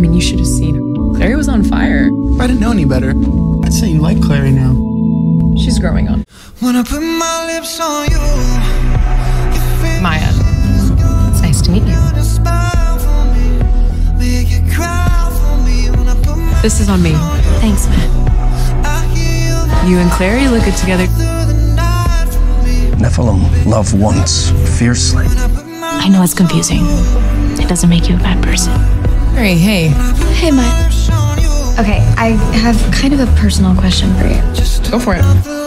I mean, you should have seen her. Clary was on fire. If I didn't know any better, I'd say you like Clary now. She's growing on. When I put my lips on you, Maya, it's nice to meet you. This is on me. Thanks, man. You and Clary look good together. Nephilim love once, fiercely. I know it's confusing. It doesn't make you a bad person. Hey, hey. Hey, Maya. Okay, I have kind of a personal question for you. Go for it.